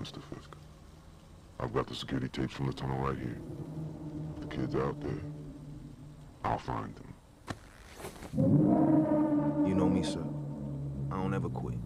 Mr. Fisk. I've got the security tapes from the tunnel right here. If the kid's out there, I'll find them. You know me, sir. I don't ever quit.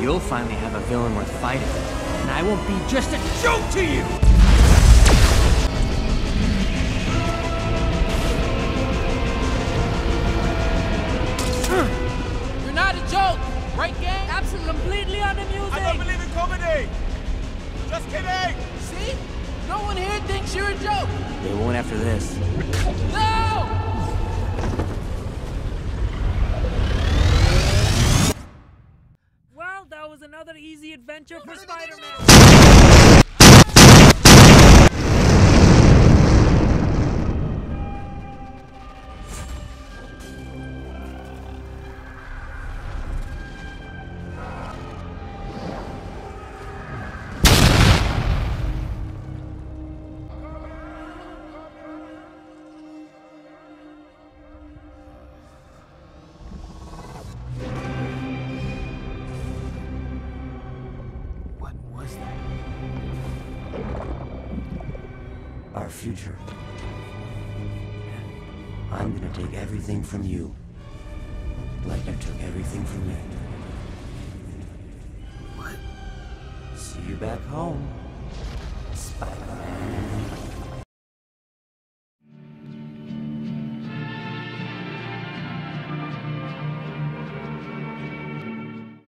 You'll finally have a villain worth fighting, and I won't be just a joke to you! Another easy adventure for Spider-Man. Our future. I'm gonna take everything from you, like you took everything from me. What? See you back home.